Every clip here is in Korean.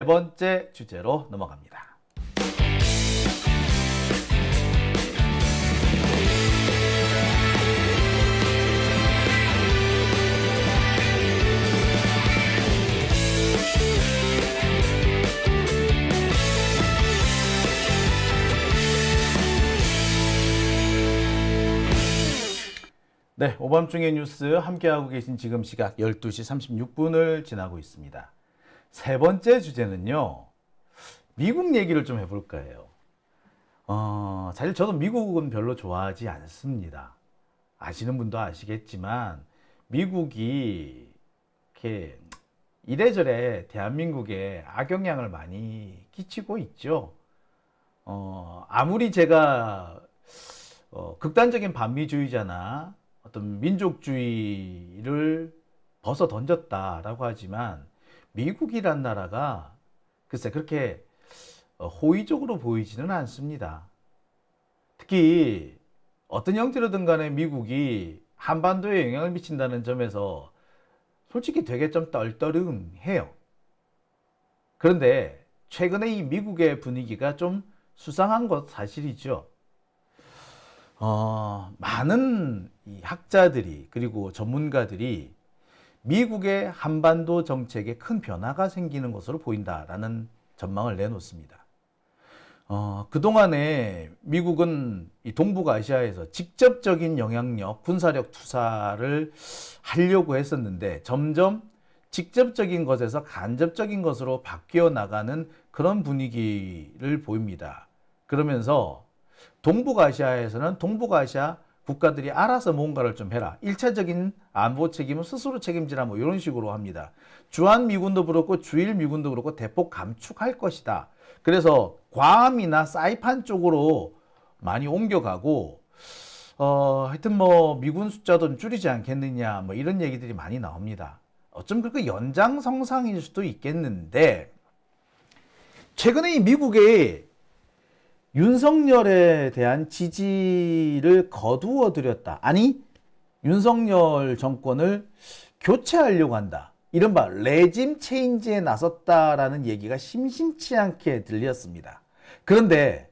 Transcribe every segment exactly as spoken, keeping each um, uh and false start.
네 번째 주제로 넘어갑니다. 네, 오밤중의 뉴스 함께하고 계신 지금 시각 열두 시 삼십육 분을 지나고 있습니다. 세 번째 주제는요, 미국 얘기를 좀 해볼 거예요. 어, 사실 저도 미국은 별로 좋아하지 않습니다. 아시는 분도 아시겠지만 미국이 이렇게 이래저래 대한민국에 악영향을 많이 끼치고 있죠. 어, 아무리 제가 어, 극단적인 반미주의자나 어떤 민족주의를 벗어 던졌다라고 하지만 미국이란 나라가 글쎄 그렇게 호의적으로 보이지는 않습니다. 특히 어떤 형태로든 간에 미국이 한반도에 영향을 미친다는 점에서 솔직히 되게 좀 떨떠름해요. 그런데 최근에 이 미국의 분위기가 좀 수상한 것 사실이죠. 어, 많은 이 학자들이 그리고 전문가들이 미국의 한반도 정책에 큰 변화가 생기는 것으로 보인다라는 전망을 내놓습니다. 어, 그동안에 미국은 이 동북아시아에서 직접적인 영향력, 군사력 투사를 하려고 했었는데 점점 직접적인 것에서 간접적인 것으로 바뀌어 나가는 그런 분위기를 보입니다. 그러면서 동북아시아에서는 동북아시아 국가들이 알아서 뭔가를 좀 해라. 일차적인 안보 책임은 스스로 책임지라 뭐 이런 식으로 합니다. 주한미군도 그렇고 주일미군도 그렇고 대폭 감축할 것이다. 그래서 괌이나 사이판 쪽으로 많이 옮겨가고 어, 하여튼 뭐 미군 숫자도 좀 줄이지 않겠느냐 뭐 이런 얘기들이 많이 나옵니다. 어쩜 그렇게 연장성상일 수도 있겠는데 최근에 이 미국의 윤석열에 대한 지지를 거두어들였다. 아니, 윤석열 정권을 교체하려고 한다. 이른바 레짐체인지에 나섰다라는 얘기가 심심치 않게 들렸습니다. 그런데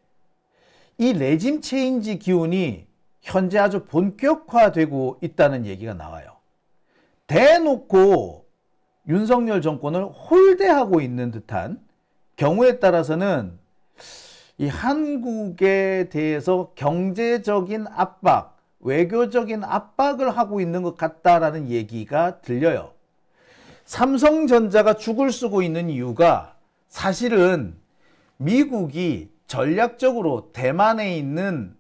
이 레짐체인지 기운이 현재 아주 본격화되고 있다는 얘기가 나와요. 대놓고 윤석열 정권을 홀대하고 있는 듯한 경우에 따라서는 이 한국에 대해서 경제적인 압박, 외교적인 압박을 하고 있는 것 같다라는 얘기가 들려요. 삼성전자가 죽을 쓰고 있는 이유가 사실은 미국이 전략적으로 대만에 있는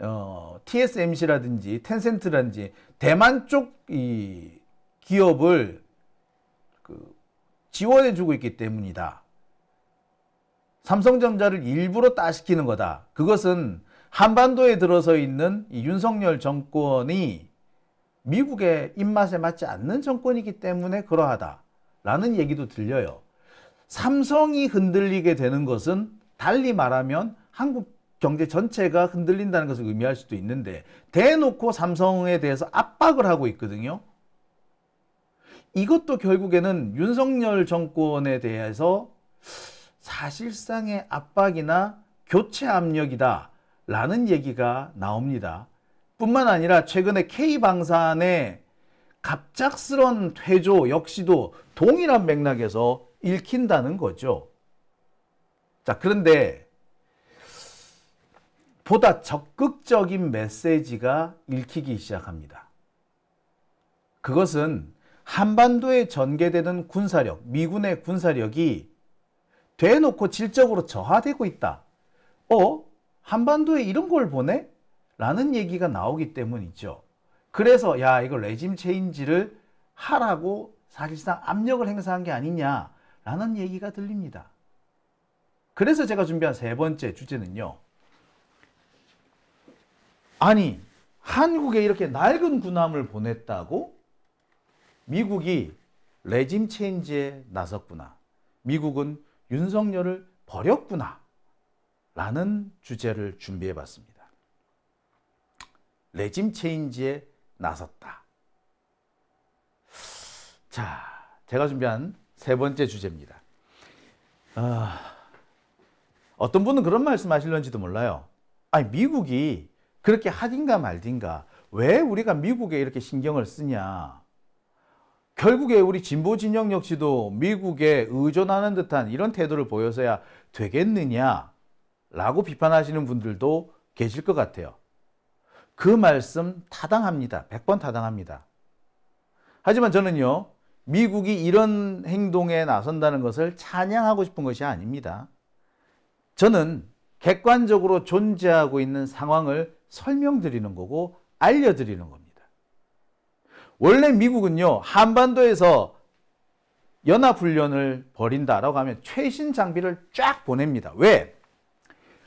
어, 티에스엠씨라든지 텐센트라든지 대만 쪽 이 기업을 그 지원해주고 있기 때문이다. 삼성전자를 일부러 따시키는 거다. 그것은 한반도에 들어서 있는 이 윤석열 정권이 미국의 입맛에 맞지 않는 정권이기 때문에 그러하다라는 얘기도 들려요. 삼성이 흔들리게 되는 것은 달리 말하면 한국 경제 전체가 흔들린다는 것을 의미할 수도 있는데 대놓고 삼성에 대해서 압박을 하고 있거든요. 이것도 결국에는 윤석열 정권에 대해서 사실상의 압박이나 교체 압력이다 라는 얘기가 나옵니다. 뿐만 아니라 최근에 K방산의 갑작스런 퇴조 역시도 동일한 맥락에서 읽힌다는 거죠. 자, 그런데 보다 적극적인 메시지가 읽히기 시작합니다. 그것은 한반도에 전개되는 군사력, 미군의 군사력이 대놓고 질적으로 저하되고 있다. 어? 한반도에 이런 걸 보네? 라는 얘기가 나오기 때문이죠. 그래서 야, 이거 레짐 체인지를 하라고 사실상 압력을 행사한 게 아니냐라는 얘기가 들립니다. 그래서 제가 준비한 세 번째 주제는요. 아니, 한국에 이렇게 낡은 군함을 보냈다고? 미국이 레짐 체인지에 나섰구나. 미국은 윤석열을 버렸구나 라는 주제를 준비해 봤습니다. 레짐 체인지에 나섰다. 자, 제가 준비한 세 번째 주제입니다. 아, 어떤 분은 그런 말씀 하실런지도 몰라요. 아니, 미국이 그렇게 하든가 말든가 왜 우리가 미국에 이렇게 신경을 쓰냐. 결국에 우리 진보 진영 역시도 미국에 의존하는 듯한 이런 태도를 보여서야 되겠느냐 라고 비판하시는 분들도 계실 것 같아요. 그 말씀 타당합니다. 백 번 타당합니다. 하지만 저는요, 미국이 이런 행동에 나선다는 것을 찬양하고 싶은 것이 아닙니다. 저는 객관적으로 존재하고 있는 상황을 설명드리는 거고 알려드리는 겁니다. 원래 미국은요, 한반도에서 연합훈련을 벌인다라고 하면 최신 장비를 쫙 보냅니다. 왜?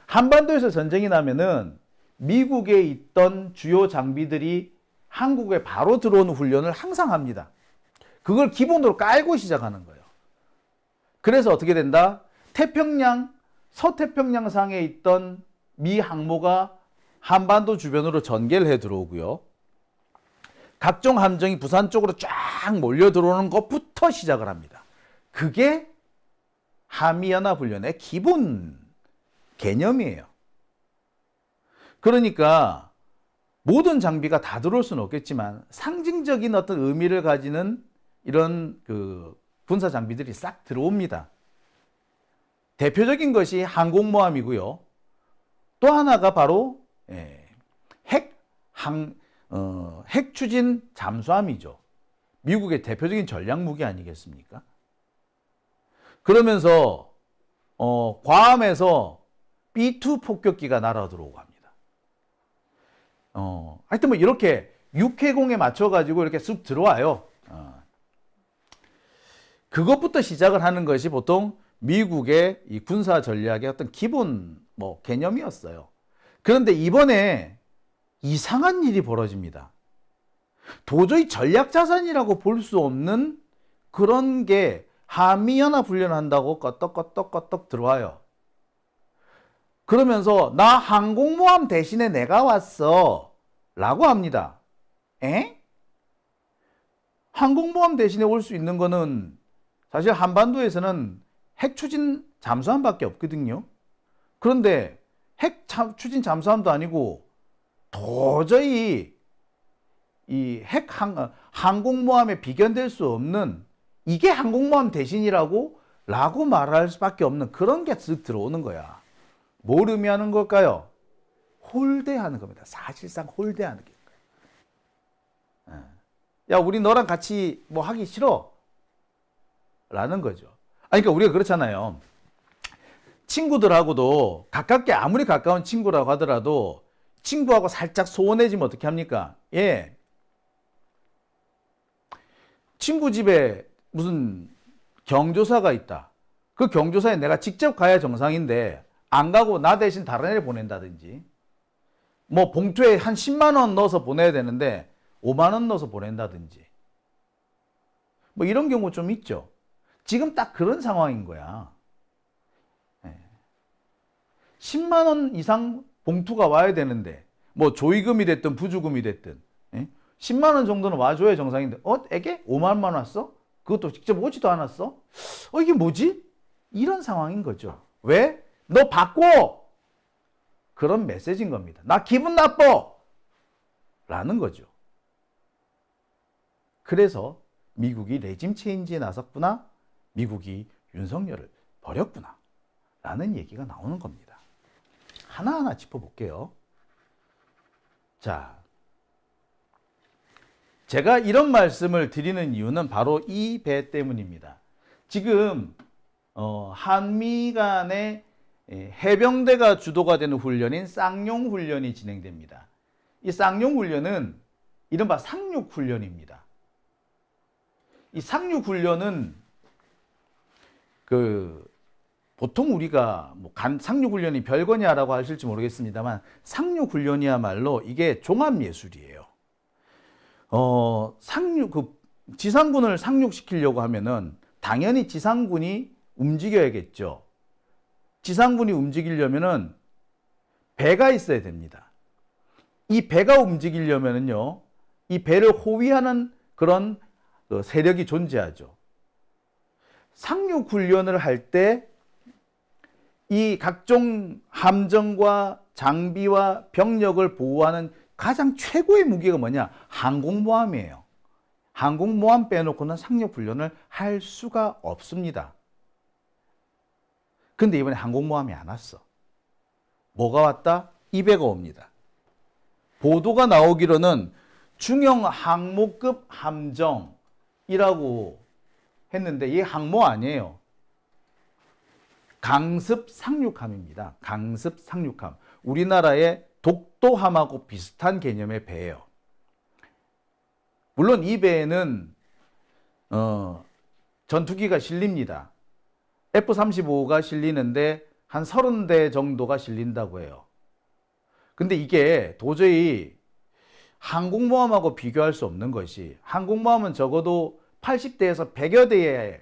한반도에서 전쟁이 나면은 미국에 있던 주요 장비들이 한국에 바로 들어오는 훈련을 항상 합니다. 그걸 기본으로 깔고 시작하는 거예요. 그래서 어떻게 된다? 태평양, 서태평양 상에 있던 미 항모가 한반도 주변으로 전개를 해 들어오고요. 각종 함정이 부산 쪽으로 쫙 몰려 들어오는 것부터 시작을 합니다. 그게 한미연합훈련의 기본 개념이에요. 그러니까 모든 장비가 다 들어올 수는 없겠지만 상징적인 어떤 의미를 가지는 이런 그 군사 장비들이 싹 들어옵니다. 대표적인 것이 항공모함이고요. 또 하나가 바로 핵, 항, 어, 핵 추진 잠수함이죠. 미국의 대표적인 전략 무기 아니겠습니까? 그러면서 어, 괌에서 비 투 폭격기가 날아 들어오고 합니다. 어, 하여튼 뭐 이렇게 육해공에 맞춰가지고 이렇게 쑥 들어와요. 어. 그것부터 시작을 하는 것이 보통 미국의 이 군사 전략의 어떤 기본 뭐 개념이었어요. 그런데 이번에 이상한 일이 벌어집니다. 도저히 전략 자산이라고 볼 수 없는 그런 게 한미연합훈련을 한다고 껐떡껐떡껐떡 들어와요. 그러면서 나 항공모함 대신에 내가 왔어 라고 합니다. 에? 항공모함 대신에 올 수 있는 거는 사실 한반도에서는 핵추진 잠수함밖에 없거든요. 그런데 핵추진 잠수함도 아니고 도저히 이 핵 항공모함에 비견될 수 없는 이게 항공모함 대신이라고 라고 말할 수밖에 없는 그런 게 쓱 들어오는 거야. 뭘 의미하는 걸까요? 홀대하는 겁니다. 사실상 홀대하는 거예요. 야, 우리 너랑 같이 뭐 하기 싫어? 라는 거죠. 아니, 그러니까 우리가 그렇잖아요. 친구들하고도 가깝게 아무리 가까운 친구라고 하더라도 친구하고 살짝 소원해지면 어떻게 합니까? 예, 친구 집에 무슨 경조사가 있다. 그 경조사에 내가 직접 가야 정상인데 안 가고 나 대신 다른 애를 보낸다든지, 뭐 봉투에 한 십만 원 넣어서 보내야 되는데 오만 원 넣어서 보낸다든지, 뭐 이런 경우 좀 있죠. 지금 딱 그런 상황인 거야. 십만 원 이상 봉투가 와야 되는데 뭐 조의금이 됐든 부주금이 됐든 십만 원 정도는 와줘야 정상인데 어? 애게? 오만 원만 왔어? 그것도 직접 오지도 않았어? 어, 이게 뭐지? 이런 상황인 거죠. 왜? 너 바꿔! 그런 메시지인 겁니다. 나 기분 나빠! 라는 거죠. 그래서 미국이 레짐 체인지에 나섰구나. 미국이 윤석열을 버렸구나. 라는 얘기가 나오는 겁니다. 하나하나 짚어볼게요. 자, 제가 이런 말씀을 드리는 이유는 바로 이 배 때문입니다. 지금 어, 한미 간의 해병대가 주도가 되는 훈련인 쌍용훈련이 진행됩니다. 이 쌍용훈련은 이른바 상륙훈련입니다. 이 상륙훈련은 그 보통 우리가 뭐 상륙훈련이 별거냐라고 하실지 모르겠습니다만 상륙훈련이야말로 이게 종합예술이에요. 어, 상륙, 그 지상군을 상륙시키려고 하면은 당연히 지상군이 움직여야겠죠. 지상군이 움직이려면은 배가 있어야 됩니다. 이 배가 움직이려면은요, 이 배를 호위하는 그런 세력이 존재하죠. 상륙훈련을 할 때 이 각종 함정과 장비와 병력을 보호하는 가장 최고의 무기가 뭐냐? 항공모함이에요. 항공모함 빼놓고는 상륙훈련을 할 수가 없습니다. 근데 이번에 항공모함이 안 왔어. 뭐가 왔다? 이베가 옵니다. 보도가 나오기로는 중형 항모급 함정이라고 했는데 이게 항모 아니에요. 강습 상륙함입니다. 강습 상륙함. 우리나라의 독도함하고 비슷한 개념의 배예요. 물론 이 배에는 어, 전투기가 실립니다. 에프 삼십오가 실리는데 한 서른 대 정도가 실린다고 해요. 근데 이게 도저히 항공모함하고 비교할 수 없는 것이, 항공모함은 적어도 팔십 대에서 백여 대의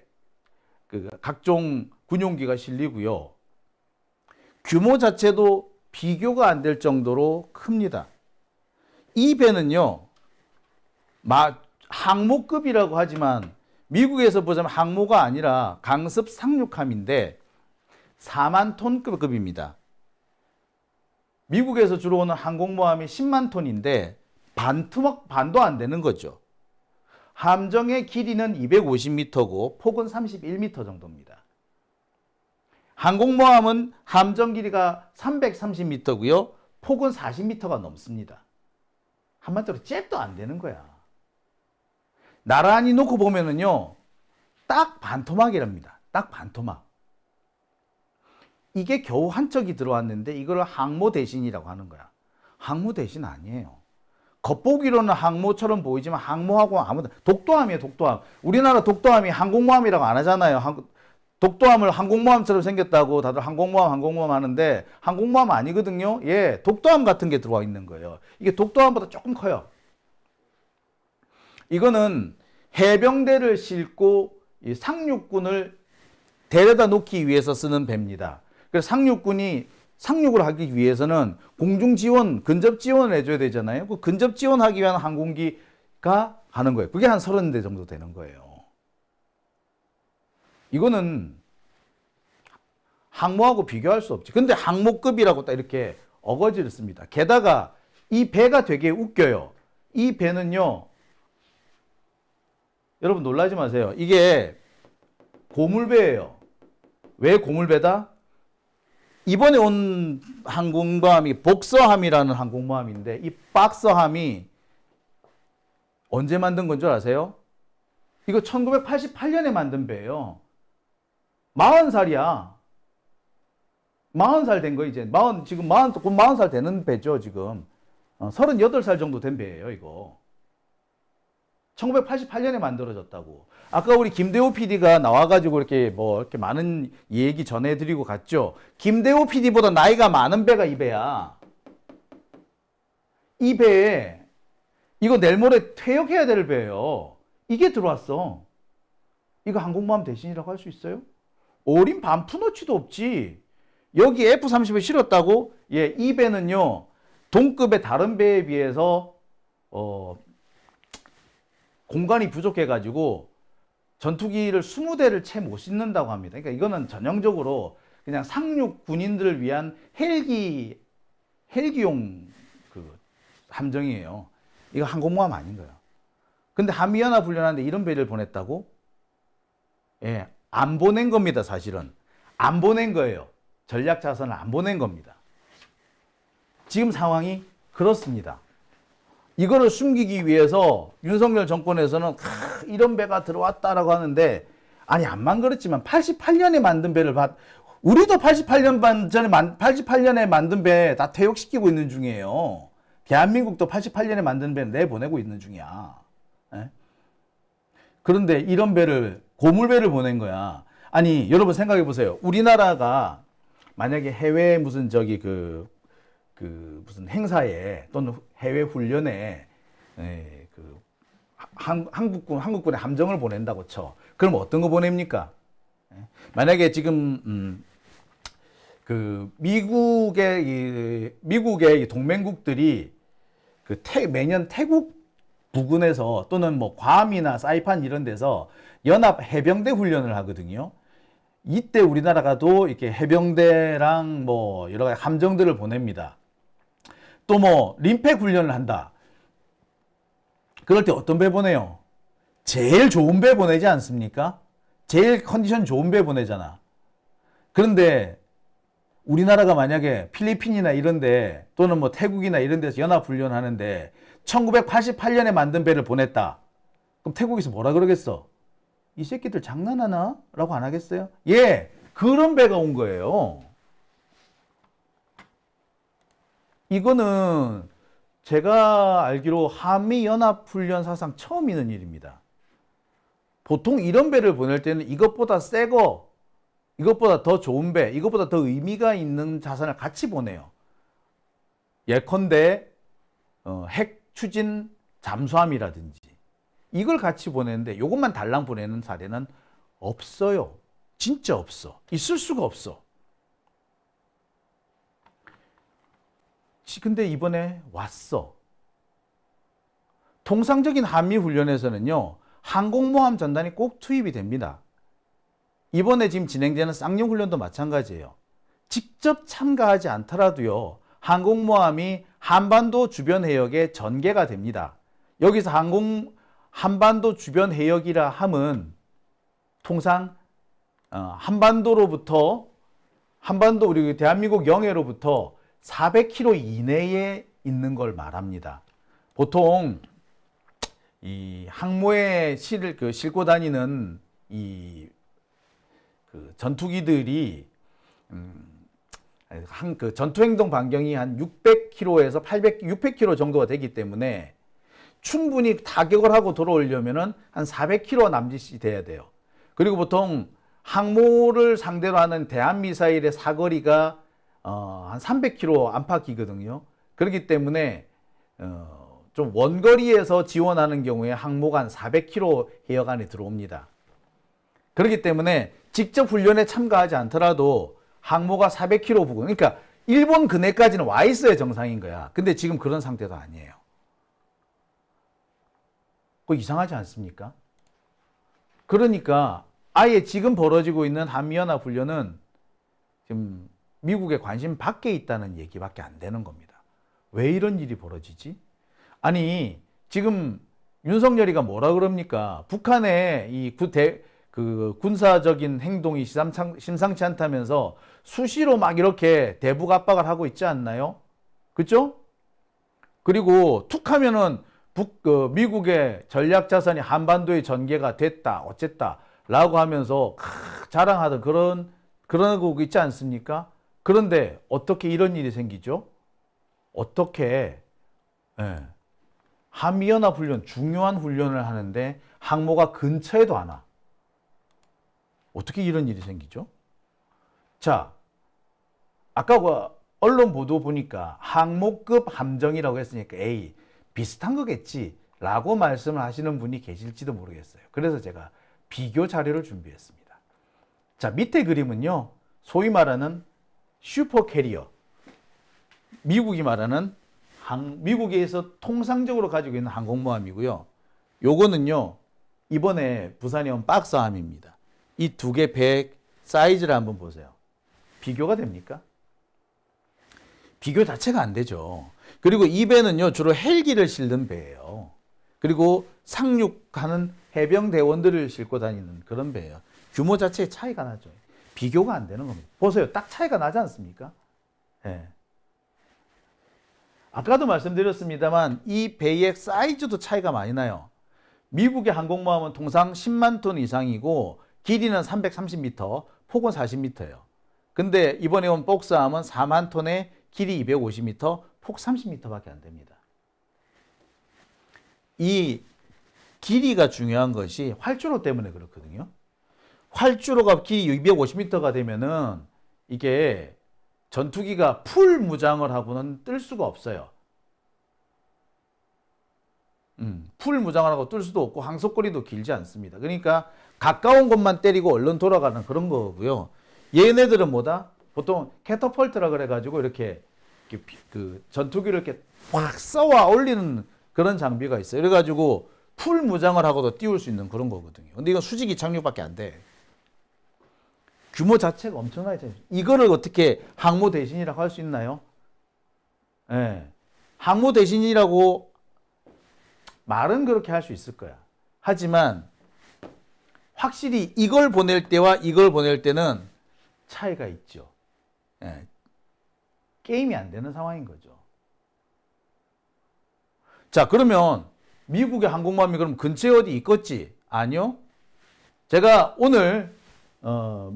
그 각종 군용기가 실리고요. 규모 자체도 비교가 안 될 정도로 큽니다. 이 배는요, 마, 항모급이라고 하지만 미국에서 보자면 항모가 아니라 강습 상륙함인데 사만 톤급입니다. 미국에서 주로 오는 항공모함이 십만 톤인데 반 트럭 반도 안 되는 거죠. 함정의 길이는 이백오십 미터고 폭은 삼십일 미터 정도입니다. 항공모함은 함정 길이가 삼백삼십 미터고요. 폭은 사십 미터가 넘습니다. 한마디로 잽도 안 되는 거야. 나란히 놓고 보면은요, 딱 반토막이랍니다. 딱 반토막. 이게 겨우 한 척이 들어왔는데 이걸 항모 대신이라고 하는 거야. 항모 대신 아니에요. 겉보기로는 항모처럼 보이지만 항모하고 아무도, 독도함이에요. 독도함. 우리나라 독도함이 항공모함이라고 안 하잖아요. 독도함을 항공모함처럼 생겼다고 다들 항공모함 항공모함 하는데 항공모함 아니거든요. 예, 독도함 같은 게 들어와 있는 거예요. 이게 독도함보다 조금 커요. 이거는 해병대를 싣고 상륙군을 데려다 놓기 위해서 쓰는 배입니다. 그래서 상륙군이 상륙을 하기 위해서는 공중지원, 근접지원을 해줘야 되잖아요. 그 근접지원하기 위한 항공기가 가는 거예요. 그게 한 서른 대 정도 되는 거예요. 이거는 항모하고 비교할 수 없지. 근데 항모급이라고 딱 이렇게 어거지를 씁니다. 게다가 이 배가 되게 웃겨요. 이 배는요, 여러분 놀라지 마세요. 이게 고물배예요. 왜 고물배다? 이번에 온 항공모함이 복서함이라는 항공모함인데 이 박서함이 언제 만든 건 줄 아세요? 이거 천구백팔십팔 년에 만든 배예요. 마흔 살이야. 마흔 살 된 거 이제. 마흔, 지금 마흔, 곧 마흔 살 되는 배죠, 지금. 어, 서른여덟 살 정도 된 배예요, 이거. 천구백팔십팔 년에 만들어졌다고. 아까 우리 김대호 피디가 나와가지고 이렇게 뭐 이렇게 많은 얘기 전해드리고 갔죠. 김대호 피디보다 나이가 많은 배가 이 배야. 이 배에 이거 내일 모레 퇴역해야 될 배예요. 이게 들어왔어. 이거 항공모함 대신이라고 할 수 있어요? 어린 반푼어치도 없지. 여기 에프 삼십오에 실었다고? 예, 이 배는요, 동급의 다른 배에 비해서 어. 공간이 부족해가지고 전투기를 이십 대를 채 못 싣는다고 합니다. 그러니까 이거는 전형적으로 그냥 상륙 군인들을 위한 헬기, 헬기용 그 함정이에요. 이거 항공모함 아닌 거예요. 근데 한미연합 훈련하는데 이런 배를 보냈다고? 예, 안 보낸 겁니다, 사실은. 안 보낸 거예요. 전략 자산을 안 보낸 겁니다. 지금 상황이 그렇습니다. 이거를 숨기기 위해서 윤석열 정권에서는 이런 배가 들어왔다라고 하는데, 아니 암만 그렇지만 팔십팔 년에 만든 배를 받, 우리도 팔십팔 년 전에 만, 팔십팔 년에 만든 배 다 퇴역시키고 있는 중이에요. 대한민국도 팔십팔 년에 만든 배 내보내고 있는 중이야. 에? 그런데 이런 배를, 고물배를 보낸 거야. 아니 여러분 생각해 보세요. 우리나라가 만약에 해외 무슨 저기 그 그 무슨 행사에 또는 해외 훈련에 그 한, 한국군 한국군의 함정을 보낸다고 쳐. 그럼 어떤 거 보냅니까? 만약에 지금 음, 그 미국의 이, 미국의 이 동맹국들이 그 태, 매년 태국 부근에서 또는 뭐 괌이나 사이판 이런 데서 연합 해병대 훈련을 하거든요. 이때 우리나라가도 이렇게 해병대랑 뭐 여러 가지 함정들을 보냅니다. 또 뭐 림팩 훈련을 한다. 그럴 때 어떤 배 보내요? 제일 좋은 배 보내지 않습니까? 제일 컨디션 좋은 배 보내잖아. 그런데 우리나라가 만약에 필리핀이나 이런데 또는 뭐 태국이나 이런 데서 연합훈련 하는데 천구백팔십팔 년에 만든 배를 보냈다. 그럼 태국에서 뭐라 그러겠어? 이 새끼들 장난하나? 라고 안 하겠어요? 예, 그런 배가 온 거예요. 이거는 제가 알기로 한미연합훈련 사상 처음 있는 일입니다. 보통 이런 배를 보낼 때는 이것보다 새거, 이것보다 더 좋은 배, 이것보다 더 의미가 있는 자산을 같이 보내요. 예컨대 어, 핵 추진 잠수함이라든지 이걸 같이 보내는데 이것만 달랑 보내는 사례는 없어요. 진짜 없어. 있을 수가 없어. 근데 이번에 왔어. 통상적인 한미훈련에서는요. 항공모함 전단이 꼭 투입이 됩니다. 이번에 지금 진행되는 쌍용훈련도 마찬가지예요. 직접 참가하지 않더라도요. 항공모함이 한반도 주변 해역에 전개가 됩니다. 여기서 항공, 한반도 주변 해역이라 함은 통상 한반도로부터 한반도 우리 대한민국 영해로부터 사백 킬로미터 이내에 있는 걸 말합니다. 보통 이 항모에 실, 그 실고 다니는 이 그 전투기들이 음, 한 그 전투행동 반경이 한 육백 킬로미터에서 팔백, 육백 킬로미터 정도가 되기 때문에 충분히 타격을 하고 돌아오려면은 한 사백 킬로미터 남짓이 돼야 돼요. 그리고 보통 항모를 상대로 하는 대한미사일의 사거리가 어, 한 삼백 킬로미터 안팎이거든요. 그렇기 때문에 어, 좀 원거리에서 지원하는 경우에 항모가 한 사백 킬로미터 해역 안에 들어옵니다. 그렇기 때문에 직접 훈련에 참가하지 않더라도 항모가 사백 킬로미터 부근, 그러니까 일본 근해까지는 와 있어야 정상인 거야. 근데 지금 그런 상태도 아니에요. 그거 이상하지 않습니까? 그러니까 아예 지금 벌어지고 있는 한미연합훈련은 지금 미국의 관심 밖에 있다는 얘기밖에 안 되는 겁니다. 왜 이런 일이 벌어지지? 아니 지금 윤석열이가 뭐라 그럽니까? 북한의 이 구대, 그 군사적인 행동이 심상치 않다면서 수시로 막 이렇게 대북 압박을 하고 있지 않나요? 그죠? 그리고 툭 하면은 북, 그 미국의 전략자산이 한반도의 전개가 됐다, 어쨌다 라고 하면서 크, 자랑하던 그런, 그러고 있지 않습니까? 그런데 어떻게 이런 일이 생기죠? 어떻게 예, 한미연합훈련, 중요한 훈련을 하는데 항모가 근처에도 안 와. 어떻게 이런 일이 생기죠? 자, 아까 언론 보도 보니까 항모급 함정이라고 했으니까 에이, 비슷한 거겠지 라고 말씀을 하시는 분이 계실지도 모르겠어요. 그래서 제가 비교 자료를 준비했습니다. 자, 밑에 그림은요. 소위 말하는 슈퍼캐리어, 미국이 말하는 항, 미국에서 통상적으로 가지고 있는 항공모함이고요. 요거는요. 이번에 부산에 온 박사함입니다. 이 두 개 배 사이즈를 한번 보세요. 비교가 됩니까? 비교 자체가 안 되죠. 그리고 이 배는요. 주로 헬기를 싣는 배예요. 그리고 상륙하는 해병대원들을 싣고 다니는 그런 배예요. 규모 자체에 차이가 나죠. 비교가 안 되는 겁니다. 보세요. 딱 차이가 나지 않습니까? 예. 아까도 말씀드렸습니다만 이 배의 사이즈도 차이가 많이 나요. 미국의 항공모함은 통상 십만 톤 이상이고 길이는 삼백삼십 미터, 폭은 사십 미터예요. 근데 이번에 온 복사함은 사만 톤에 길이 이백오십 미터, 폭 삼십 미터밖에 안 됩니다. 이 길이가 중요한 것이 활주로 때문에 그렇거든요. 활주로가 길이 이백오십 미터가 되면은 이게 전투기가 풀 무장을 하고는 뜰 수가 없어요. 음, 풀 무장을 하고 뜰 수도 없고 항속거리도 길지 않습니다. 그러니까 가까운 것만 때리고 얼른 돌아가는 그런 거고요. 얘네들은 뭐다? 보통 캐터펄트라 그래가지고 이렇게, 이렇게 그 전투기를 이렇게 확 쏘아 올리는 그런 장비가 있어요. 그래가지고 풀 무장을 하고도 띄울 수 있는 그런 거거든요. 근데 이건 수직이 착륙밖에 안 돼. 규모 자체가 엄청나게 차이. 이거를 어떻게 항모 대신이라고 할 수 있나요? 예. 항모 대신이라고 말은 그렇게 할 수 있을 거야. 하지만 확실히 이걸 보낼 때와 이걸 보낼 때는 차이가 있죠. 예. 게임이 안 되는 상황인 거죠. 자, 그러면 미국의 항공모함이 그럼 근처에 어디 있겠지? 아니요. 제가 오늘 어,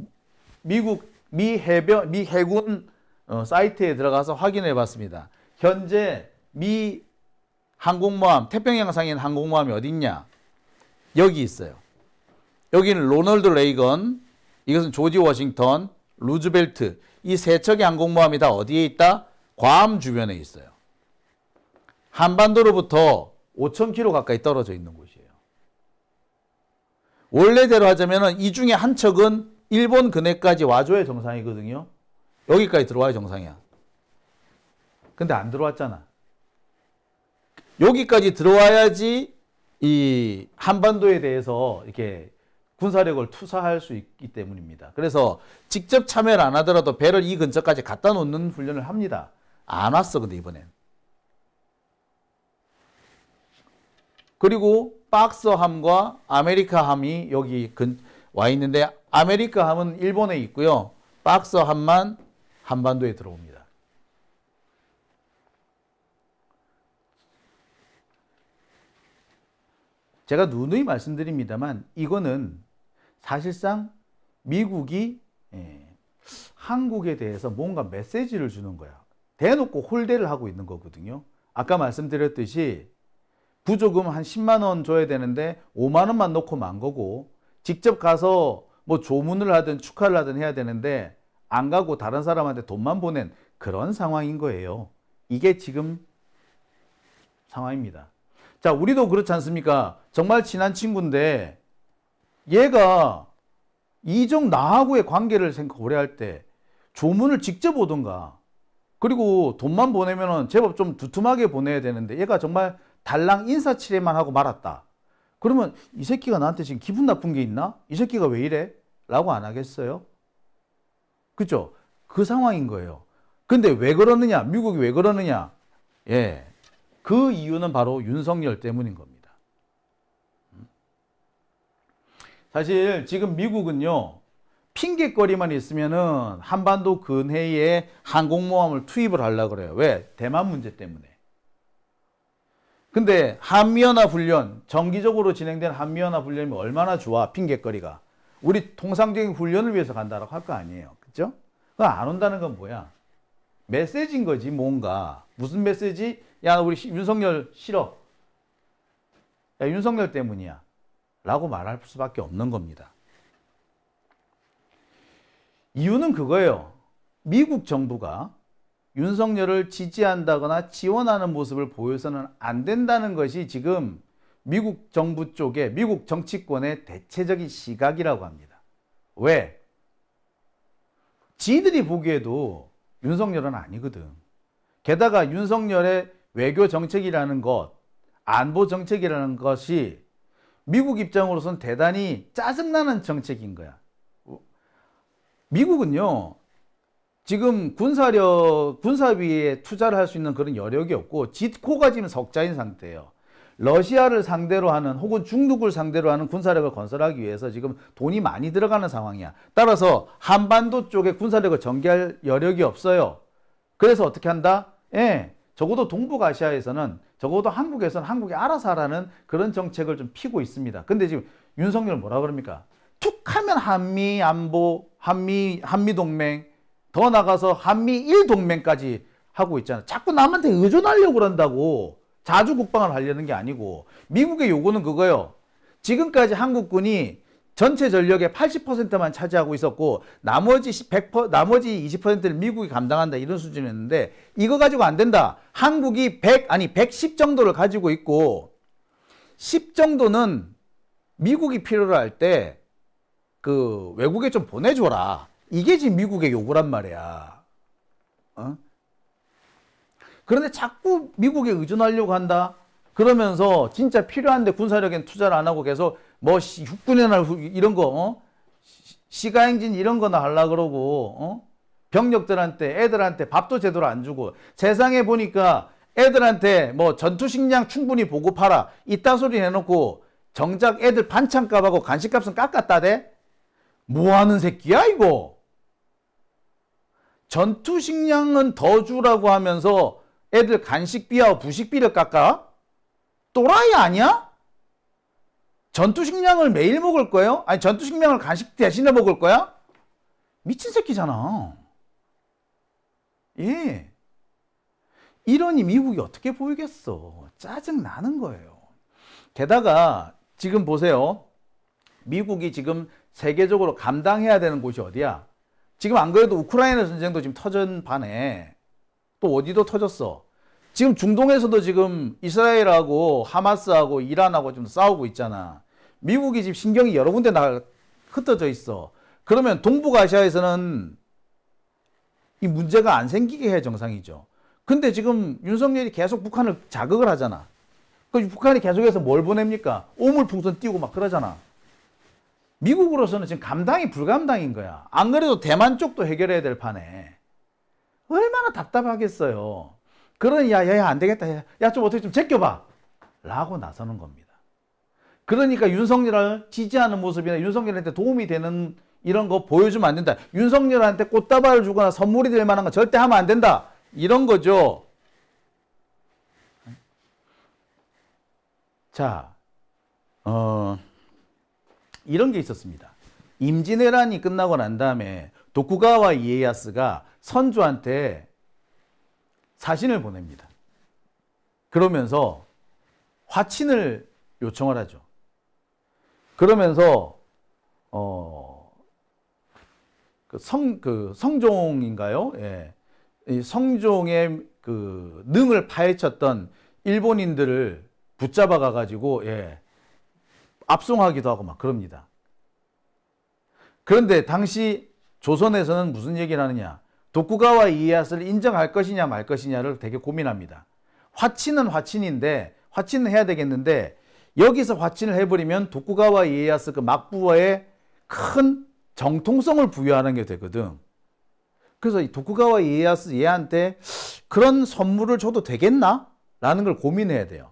미국 미 해병 미 해군 어, 사이트에 들어가서 확인해 봤습니다. 현재 미 항공모함 태평양상에 있는 항공모함이 어디 있냐? 여기 있어요. 여기는 로널드 레이건, 이것은 조지 워싱턴, 루즈벨트, 이 세 척의 항공모함이 다 어디에 있다? 괌 주변에 있어요. 한반도로부터 오천 킬로미터 가까이 떨어져 있는 곳이에요. 원래대로 하자면 이 중에 한 척은 일본 근해까지 와줘야 정상이거든요. 여기까지 들어와야 정상이야. 근데 안 들어왔잖아. 여기까지 들어와야지 이 한반도에 대해서 이렇게 군사력을 투사할 수 있기 때문입니다. 그래서 직접 참여를 안 하더라도 배를 이 근처까지 갖다 놓는 훈련을 합니다. 안 왔어, 근데 이번엔. 그리고 박서함과 아메리카함이 여기 근, 와 있는데 아메리카함은 일본에 있고요. 박서함만 한반도에 들어옵니다. 제가 누누이 말씀드립니다만 이거는 사실상 미국이 예, 한국에 대해서 뭔가 메시지를 주는 거야. 대놓고 홀대를 하고 있는 거거든요. 아까 말씀드렸듯이 부조금 한 십만 원 줘야 되는데 오만 원만 넣고 만 거고, 직접 가서 뭐 조문을 하든 축하를 하든 해야 되는데 안 가고 다른 사람한테 돈만 보낸 그런 상황인 거예요. 이게 지금 상황입니다. 자, 우리도 그렇지 않습니까? 정말 친한 친구인데 얘가 이종 나하고의 관계를 생각 오래 할 때 조문을 직접 오든가, 그리고 돈만 보내면 제법 좀 두툼하게 보내야 되는데 얘가 정말 달랑 인사치레만 하고 말았다. 그러면 이 새끼가 나한테 지금 기분 나쁜 게 있나? 이 새끼가 왜 이래? 라고 안 하겠어요? 그죠? 그 상황인 거예요. 근데 왜 그러느냐? 미국이 왜 그러느냐? 예, 그 이유는 바로 윤석열 때문인 겁니다. 사실 지금 미국은요, 핑계거리만 있으면은 한반도 근해에 항공모함을 투입을 하려고 그래요. 왜? 대만 문제 때문에. 근데 한미연합훈련, 정기적으로 진행된 한미연합훈련이 얼마나 좋아, 핑계거리가. 우리 통상적인 훈련을 위해서 간다라고 할 거 아니에요. 그죠? 안 온다는 건 뭐야? 메시지인 거지, 뭔가. 무슨 메시지? 야, 우리 윤석열 싫어. 야, 윤석열 때문이야. 라고 말할 수밖에 없는 겁니다. 이유는 그거예요. 미국 정부가 윤석열을 지지한다거나 지원하는 모습을 보여서는 안 된다는 것이 지금 미국 정부 쪽에, 미국 정치권의 대체적인 시각이라고 합니다. 왜? 지들이 보기에도 윤석열은 아니거든. 게다가 윤석열의 외교 정책이라는 것, 안보 정책이라는 것이 미국 입장으로서는 대단히 짜증나는 정책인 거야. 미국은요, 지금 군사력, 군사비에 투자를 할 수 있는 그런 여력이 없고 지코가 지금 석자인 상태예요. 러시아를 상대로 하는, 혹은 중국을 상대로 하는 군사력을 건설하기 위해서 지금 돈이 많이 들어가는 상황이야. 따라서 한반도 쪽에 군사력을 전개할 여력이 없어요. 그래서 어떻게 한다? 예, 적어도 동북아시아에서는, 적어도 한국에서는 한국이 알아서 하라는 그런 정책을 좀 피고 있습니다. 근데 지금 윤석열 뭐라 그럽니까? 툭하면 한미 안보, 한미 한미 동맹, 더 나가서 한미일 동맹까지 하고 있잖아. 자꾸 남한테 의존하려고 그런다고. 자주 국방을 하려는 게 아니고. 미국의 요구는 그거예요. 지금까지 한국군이 전체 전력의 팔십 퍼센트만 차지하고 있었고 나머지 백 퍼센트, 나머지 이십 퍼센트를 미국이 감당한다, 이런 수준이었는데 이거 가지고 안 된다. 한국이 백 아니 백십 정도를 가지고 있고 십 정도는 미국이 필요로 할 때 그 외국에 좀 보내줘라. 이게 지금 미국의 요구란 말이야. 어? 그런데 자꾸 미국에 의존하려고 한다. 그러면서 진짜 필요한데 군사력엔 투자를 안 하고 계속 뭐 육군이나 이런 거 어? 시가행진 이런 거나 하려고 그러고 어? 병력들한테 애들한테 밥도 제대로 안 주고 세상에 보니까 애들한테 뭐 전투식량 충분히 보급하라 이딴 소리 해놓고 정작 애들 반찬값하고 간식값은 깎았다대? 뭐하는 새끼야 이거? 전투식량은 더 주라고 하면서 애들 간식비하고 부식비를 깎아? 또라이 아니야? 전투식량을 매일 먹을 거예요? 아니 전투식량을 간식 대신에 먹을 거야? 미친 새끼잖아. 예. 이러니 미국이 어떻게 보이겠어. 짜증나는 거예요. 게다가 지금 보세요. 미국이 지금 세계적으로 감당해야 되는 곳이 어디야? 지금 안 그래도 우크라이나 전쟁도 지금 터진 반에 또 어디도 터졌어. 지금 중동에서도 지금 이스라엘하고 하마스하고 이란하고 좀 싸우고 있잖아. 미국이 지금 신경이 여러 군데 나 흩어져 있어. 그러면 동북아시아에서는 이 문제가 안 생기게 해 정상이죠. 근데 지금 윤석열이 계속 북한을 자극을 하잖아. 그 북한이 계속해서 뭘 보냅니까? 오물풍선 띄우고 막 그러잖아. 미국으로서는 지금 감당이 불감당인 거야. 안 그래도 대만 쪽도 해결해야 될 판에. 얼마나 답답하겠어요. 그러니 야, 야, 야, 안 되겠다. 야, 좀 어떻게 좀 제껴봐. 라고 나서는 겁니다. 그러니까 윤석열을 지지하는 모습이나 윤석열한테 도움이 되는 이런 거 보여주면 안 된다. 윤석열한테 꽃다발을 주거나 선물이 될 만한 거 절대 하면 안 된다. 이런 거죠. 자, 어, 이런 게 있었습니다. 임진왜란이 끝나고 난 다음에 도쿠가와 이에야스가 선조한테 사신을 보냅니다. 그러면서 화친을 요청을 하죠. 그러면서 어, 그 성, 그 성종인가요? 예. 이 성종의 그 능을 파헤쳤던 일본인들을 붙잡아가 가지고 예, 압송하기도 하고 막 그럽니다. 그런데 당시 조선에서는 무슨 얘기를 하느냐? 도쿠가와 이에야스를 인정할 것이냐 말 것이냐를 되게 고민합니다. 화친은 화친인데 화친은 해야 되겠는데 여기서 화친을 해버리면 도쿠가와 이에야스 그 막부와의 큰 정통성을 부여하는 게 되거든. 그래서 이 도쿠가와 이에야스 얘한테 그런 선물을 줘도 되겠나? 라는 걸 고민해야 돼요.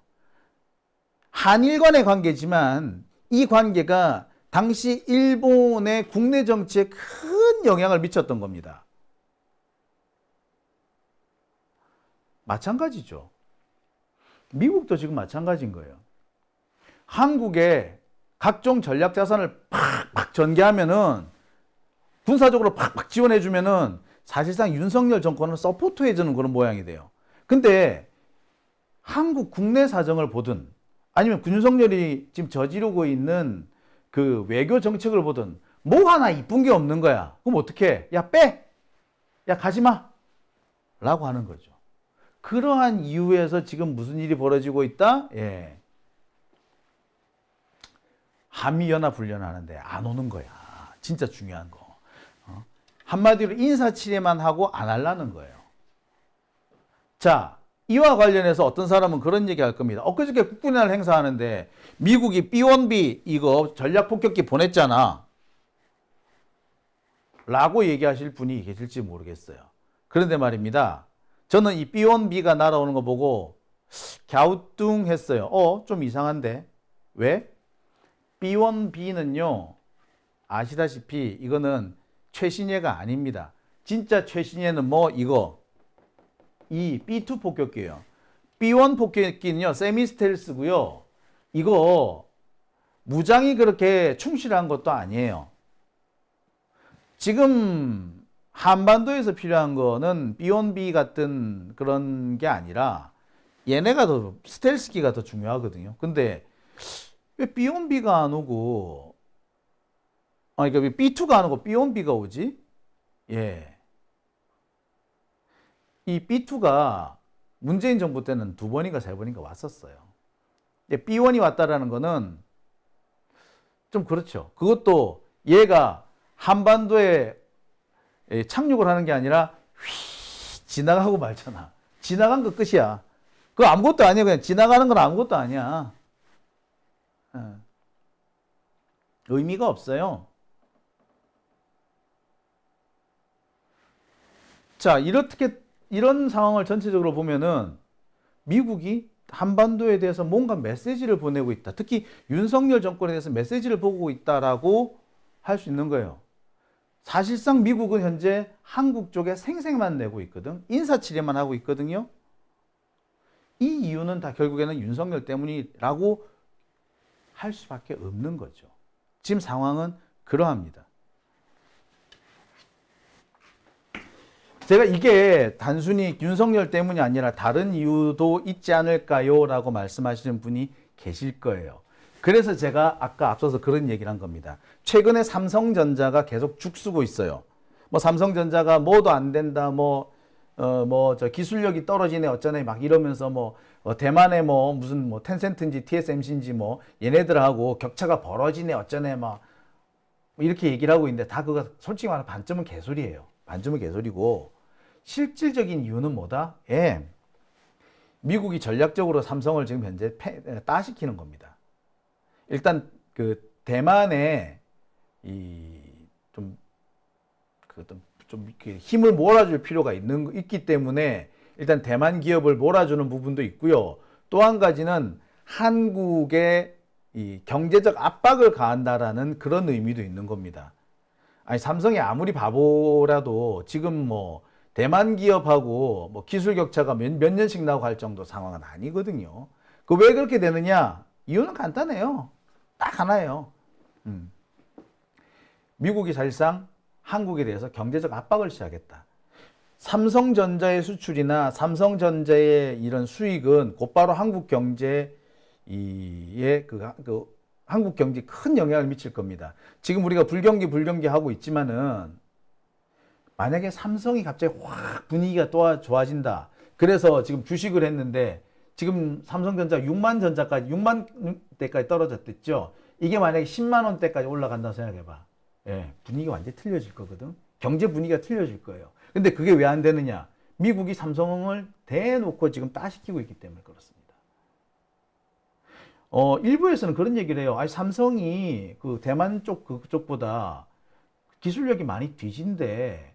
한일 간의 관계지만 이 관계가 당시 일본의 국내 정치에 큰 영향을 미쳤던 겁니다. 마찬가지죠. 미국도 지금 마찬가지인 거예요. 한국에 각종 전략 자산을 팍팍 전개하면은 군사적으로 팍팍 지원해 주면은 사실상 윤석열 정권을 서포트해 주는 그런 모양이 돼요. 근데 한국 국내 사정을 보든 아니면 윤석열이 지금 저지르고 있는 그 외교 정책을 보든 뭐 하나 이쁜 게 없는 거야. 그럼 어떻게? 야, 빼. 야, 가지 마. 라고 하는 거죠. 그러한 이유에서 지금 무슨 일이 벌어지고 있다? 예. 한미연합 훈련하는데 안 오는 거야. 진짜 중요한 거. 어? 한마디로 인사치레만 하고 안 하려는 거예요. 자, 이와 관련해서 어떤 사람은 그런 얘기 할 겁니다. 엊그저께 국군의 날 행사하는데 미국이 비 원 비 이거 전략폭격기 보냈잖아. 라고 얘기하실 분이 계실지 모르겠어요. 그런데 말입니다. 저는 이 비 원 비가 날아오는 거 보고 갸우뚱했어요. 어? 좀 이상한데? 왜? 비 원 비는요. 아시다시피 이거는 최신예가 아닙니다. 진짜 최신예는 뭐 이거. 이 비 투 폭격기예요. 비 원 폭격기는요. 세미스텔스고요. 이거 무장이 그렇게 충실한 것도 아니에요. 지금 한반도에서 필요한 거는 비 원 비 같은 그런 게 아니라 얘네가 더 스텔스기가 더 중요하거든요. 근데 왜 비 원 비가 안 오고 아니 그러니까 비 투가 안 오고 비 원 비가 오지? 예. 이 비 투가 문재인 정부 때는 두 번인가 세 번인가 왔었어요. 비 원이 왔다라는 거는 좀 그렇죠. 그것도 얘가 한반도에 예, 착륙을 하는 게 아니라 휘 지나가고 말잖아. 지나간 거 끝이야. 그거 아무것도 아니야. 그냥 지나가는 건 아무것도 아니야. 예. 의미가 없어요. 자, 이렇게 이런 상황을 전체적으로 보면은 미국이 한반도에 대해서 뭔가 메시지를 보내고 있다. 특히 윤석열 정권에 대해서 메시지를 보고 있다라고 할 수 있는 거예요. 사실상 미국은 현재 한국 쪽에 생색만 내고 있거든. 인사치레만 하고 있거든요. 이 이유는 다 결국에는 윤석열 때문이라고 할 수밖에 없는 거죠. 지금 상황은 그러합니다. 제가 이게 단순히 윤석열 때문이 아니라 다른 이유도 있지 않을까요? 라고 말씀하시는 분이 계실 거예요. 그래서 제가 아까 앞서서 그런 얘기를 한 겁니다. 최근에 삼성전자가 계속 죽쓰고 있어요. 뭐 삼성전자가 뭐도 안 된다, 뭐, 어, 뭐, 저 기술력이 떨어지네, 어쩌네, 막 이러면서 뭐, 어, 대만에 뭐, 무슨 뭐, 텐센트인지 티에스엠씨인지 뭐, 얘네들하고 격차가 벌어지네, 어쩌네, 막, 뭐 이렇게 얘기를 하고 있는데 다 그거 솔직히 말하면 반쯤은 개소리예요. 반쯤은 개소리고, 실질적인 이유는 뭐다? 예. 미국이 전략적으로 삼성을 지금 현재 따시키는 겁니다. 일단 그 대만에 이 좀 그 좀 좀 힘을 몰아줄 필요가 있는 있기 때문에 일단 대만 기업을 몰아주는 부분도 있고요. 또 한 가지는 한국의 이 경제적 압박을 가한다라는 그런 의미도 있는 겁니다. 아니 삼성이 아무리 바보라도 지금 뭐 대만 기업하고 뭐 기술 격차가 몇, 몇 년씩 나고 할 정도 상황은 아니거든요. 그 왜 그렇게 되느냐? 이유는 간단해요. 딱 하나예요. 음. 미국이 사실상 한국에 대해서 경제적 압박을 시작했다. 삼성전자의 수출이나 삼성전자의 이런 수익은 곧바로 한국 경제에 그, 그 한국 경제에 큰 영향을 미칠 겁니다. 지금 우리가 불경기 불경기 하고 있지만은 만약에 삼성이 갑자기 확 분위기가 또 좋아진다. 그래서 지금 주식을 했는데 지금 삼성전자 육만 전자까지 육만 대까지 떨어졌댔죠. 이게 만약에 십만 원대까지 올라간다고 생각해봐. 예, 분위기가 완전히 틀려질 거거든. 경제 분위기가 틀려질 거예요. 근데 그게 왜 안 되느냐? 미국이 삼성을 대놓고 지금 따시키고 있기 때문에 그렇습니다. 어, 일부에서는 그런 얘기를 해요. 아니, 삼성이 그 대만 쪽 그쪽보다 기술력이 많이 뒤진데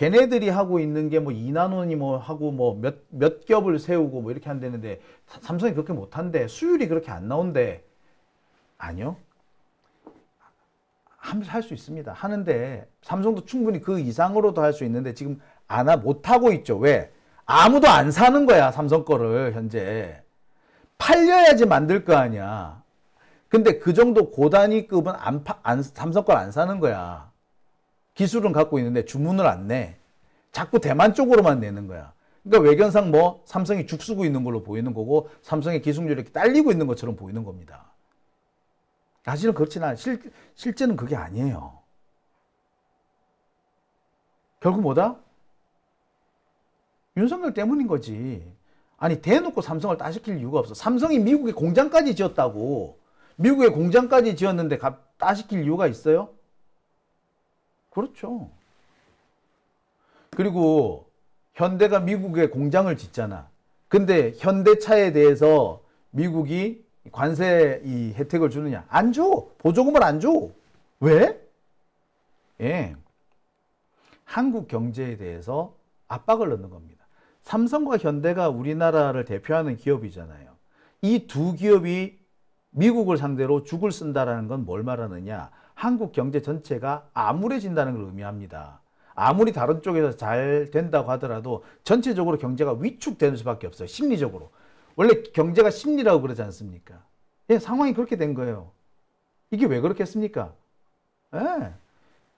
걔네들이 하고 있는 게 뭐 이 나노니 뭐 하고 뭐 몇, 몇 겹을 세우고 뭐 이렇게 한다는데 삼성이 그렇게 못한대. 수율이 그렇게 안 나온대. 아니요. 할 수 있습니다. 하는데 삼성도 충분히 그 이상으로도 할 수 있는데 지금 안 못하고 있죠. 왜? 아무도 안 사는 거야. 삼성 거를 현재. 팔려야지 만들 거 아니야. 근데 그 정도 고단위급은 안, 파, 안 삼성 걸 안 사는 거야. 기술은 갖고 있는데 주문을 안 내. 자꾸 대만 쪽으로만 내는 거야. 그러니까 외견상 뭐 삼성이 죽쓰고 있는 걸로 보이는 거고 삼성의 기술력이 딸리고 있는 것처럼 보이는 겁니다. 사실은 그렇진 않아요. 실, 실제는 그게 아니에요. 결국 뭐다? 윤석열 때문인 거지. 아니 대놓고 삼성을 따시킬 이유가 없어. 삼성이 미국에 공장까지 지었다고. 미국에 공장까지 지었는데 따시킬 이유가 있어요? 그렇죠. 그리고 현대가 미국에 공장을 짓잖아. 근데 현대차에 대해서 미국이 관세 이 혜택을 주느냐? 안 줘. 보조금을 안 줘. 왜? 예. 한국 경제에 대해서 압박을 넣는 겁니다. 삼성과 현대가 우리나라를 대표하는 기업이잖아요. 이 두 기업이 미국을 상대로 죽을 쓴다라는 건 뭘 말하느냐? 한국 경제 전체가 암울해진다는 걸 의미합니다. 아무리 다른 쪽에서 잘 된다고 하더라도 전체적으로 경제가 위축되는 수밖에 없어요. 심리적으로. 원래 경제가 심리라고 그러지 않습니까? 예, 상황이 그렇게 된 거예요. 이게 왜 그렇겠습니까? 예,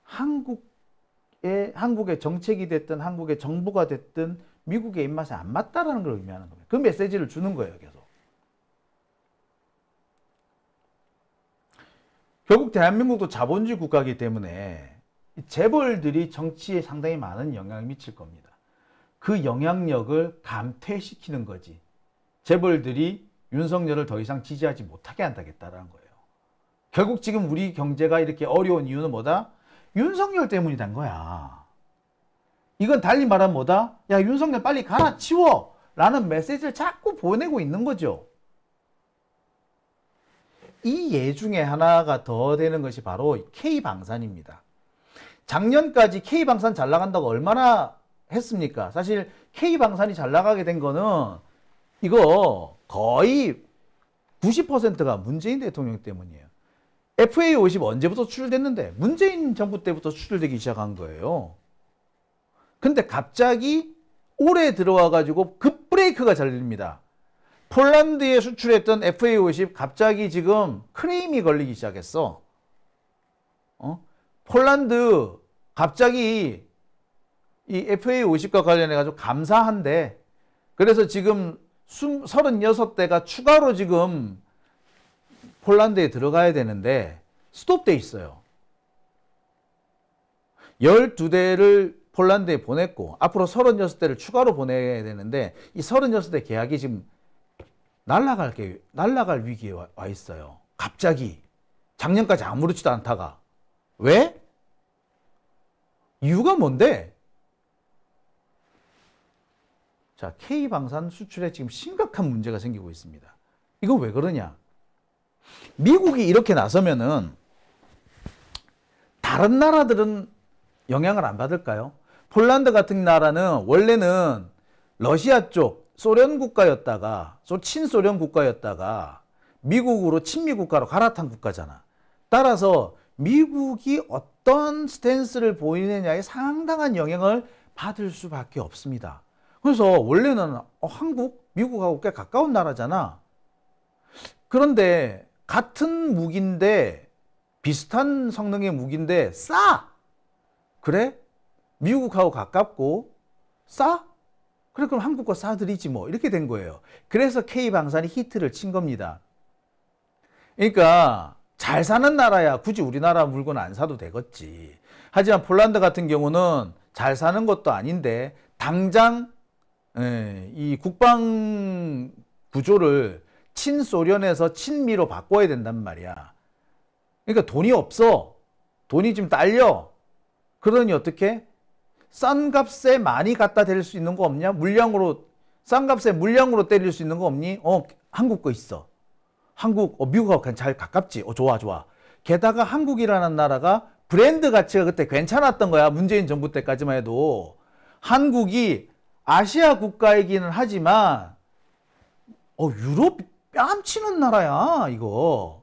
한국의, 한국의 정책이 됐든 한국의 정부가 됐든 미국의 입맛에 안 맞다라는 걸 의미하는 겁니다. 그 메시지를 주는 거예요. 계속. 결국 대한민국도 자본주의 국가이기 때문에 재벌들이 정치에 상당히 많은 영향을 미칠 겁니다. 그 영향력을 감퇴시키는 거지. 재벌들이 윤석열을 더 이상 지지하지 못하게 한다겠다라는 거예요. 결국 지금 우리 경제가 이렇게 어려운 이유는 뭐다? 윤석열 때문이란 거야. 이건 달리 말하면 뭐다? 야, 윤석열 빨리 갈아치워! 라는 메시지를 자꾸 보내고 있는 거죠. 이 예 중에 하나가 더 되는 것이 바로 K방산입니다. 작년까지 K방산 잘 나간다고 얼마나 했습니까? 사실 K방산이 잘 나가게 된 거는 이거 거의 구십 퍼센트가 문재인 대통령 때문이에요. 에프에이 오십 언제부터 수출됐는데? 문재인 정부 때부터 수출되기 시작한 거예요. 근데 갑자기 올해 들어와가지고 급브레이크가 잘립니다. 폴란드에 수출했던 에프에이 오십 갑자기 지금 크레임이 걸리기 시작했어. 어? 폴란드 갑자기 이 에프에이 오십과 관련해가지고 감사한데, 그래서 지금 삼십육 대가 추가로 지금 폴란드에 들어가야 되는데 스톱돼 있어요. 열두 대를 폴란드에 보냈고 앞으로 삼십육 대를 추가로 보내야 되는데 이 삼십육 대 계약이 지금 날아갈, 게, 날아갈 위기에 와, 와 있어요. 갑자기. 작년까지 아무렇지도 않다가. 왜? 이유가 뭔데? 자, K방산 수출에 지금 심각한 문제가 생기고 있습니다. 이거 왜 그러냐? 미국이 이렇게 나서면은 다른 나라들은 영향을 안 받을까요? 폴란드 같은 나라는 원래는 러시아 쪽 소련 국가였다가, 친소련 국가였다가 미국으로 친미 국가로 갈아탄 국가잖아. 따라서 미국이 어떤 스탠스를 보이느냐에 상당한 영향을 받을 수밖에 없습니다. 그래서 원래는 한국, 미국하고 꽤 가까운 나라잖아. 그런데 같은 무기인데, 비슷한 성능의 무기인데 싸! 그래? 미국하고 가깝고 싸? 그래, 그럼 한국과 싸들이지 뭐. 이렇게 된 거예요. 그래서 K방산이 히트를 친 겁니다. 그러니까 잘 사는 나라야 굳이 우리나라 물건 안 사도 되겠지. 하지만 폴란드 같은 경우는 잘 사는 것도 아닌데 당장 이 국방 구조를 친소련에서 친미로 바꿔야 된단 말이야. 그러니까 돈이 없어. 돈이 좀 딸려. 그러니 어떻게? 싼 값에 많이 갖다 대릴 수 있는 거 없냐? 물량으로, 싼 값에 물량으로 때릴 수 있는 거 없니? 어, 한국 거 있어. 한국, 어, 미국하고 잘 가깝지? 어, 좋아, 좋아. 게다가 한국이라는 나라가 브랜드 가치가 그때 괜찮았던 거야. 문재인 정부 때까지만 해도. 한국이 아시아 국가이기는 하지만, 어, 유럽 뺨치는 나라야, 이거.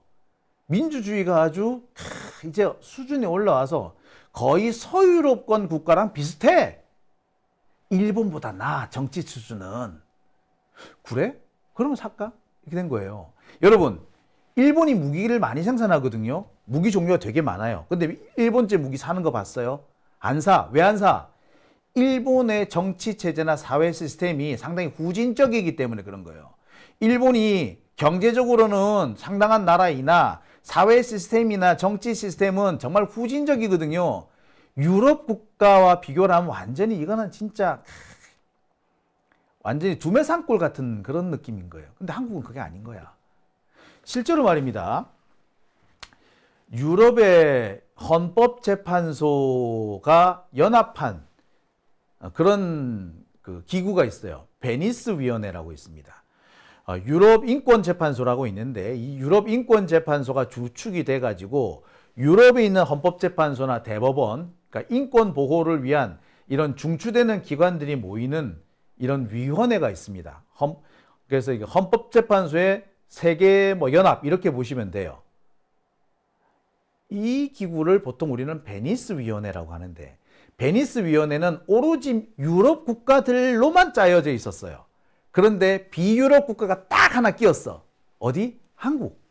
민주주의가 아주, 크, 이제 수준이 올라와서 거의 서유럽권 국가랑 비슷해. 일본보다 나아, 정치 수준은. 그래? 그러면 살까? 이렇게 된 거예요. 여러분, 일본이 무기를 많이 생산하거든요. 무기 종류가 되게 많아요. 근데 일본제 무기 사는 거 봤어요? 안 사. 왜 안 사? 일본의 정치 체제나 사회 시스템이 상당히 후진적이기 때문에 그런 거예요. 일본이 경제적으로는 상당한 나라이나 사회 시스템이나 정치 시스템은 정말 후진적이거든요. 유럽 국가와 비교를 하면 완전히 이거는 진짜 완전히 두메산골 같은 그런 느낌인 거예요. 근데 한국은 그게 아닌 거야. 실제로 말입니다. 유럽의 헌법재판소가 연합한 그런 그 기구가 있어요. 베니스 위원회라고 있습니다. 유럽인권재판소라고 있는데 이 유럽인권재판소가 주축이 돼가지고 유럽에 있는 헌법재판소나 대법원, 그러니까 인권보호를 위한 이런 중추되는 기관들이 모이는 이런 위원회가 있습니다. 헌, 그래서 이게 헌법재판소의 세계 뭐 연합 이렇게 보시면 돼요. 이 기구를 보통 우리는 베니스 위원회라고 하는데 베니스 위원회는 오로지 유럽 국가들로만 짜여져 있었어요. 그런데 비유럽 국가가 딱 하나 끼었어. 어디? 한국.